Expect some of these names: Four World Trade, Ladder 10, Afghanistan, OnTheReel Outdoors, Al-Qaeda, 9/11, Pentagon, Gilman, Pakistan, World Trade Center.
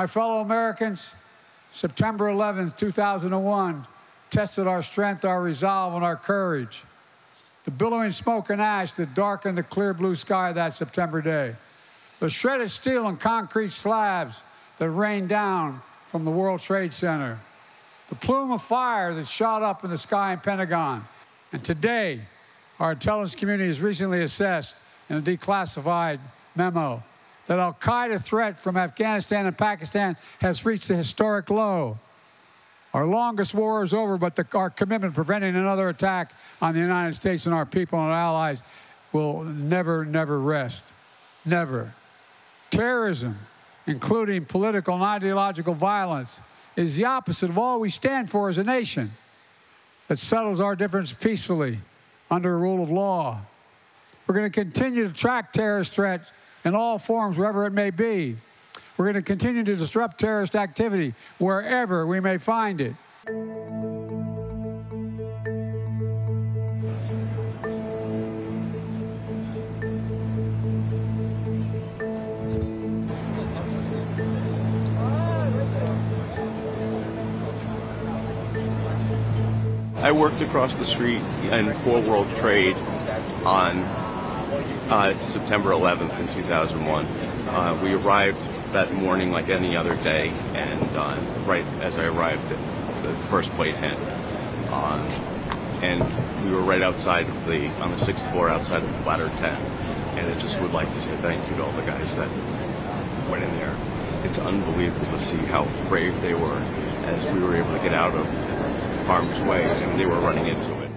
My fellow Americans, September 11th, 2001, tested our strength, our resolve, and our courage. The billowing smoke and ash that darkened the clear blue sky that September day. The shredded steel and concrete slabs that rained down from the World Trade Center. The plume of fire that shot up in the sky in Pentagon. And today, our intelligence community has recently assessed in a declassified memo that Al-Qaeda threat from Afghanistan and Pakistan has reached a historic low. Our longest war is over, but our commitment to preventing another attack on the United States and our people and our allies will never, never rest. Never. Terrorism, including political and ideological violence, is the opposite of all we stand for as a nation that settles our difference peacefully under a rule of law. We're going to continue to track terrorist threats in all forms, wherever it may be. We're going to continue to disrupt terrorist activity wherever we may find it. I worked across the street in Four World Trade on September 11th in 2001. We arrived that morning like any other day, and right as I arrived, the first plane hit. And we were right outside of on the 6th floor outside of Ladder 10. And I just would like to say thank you to all the guys that went in there. It's unbelievable to see how brave they were as we were able to get out of harm's way and they were running into it.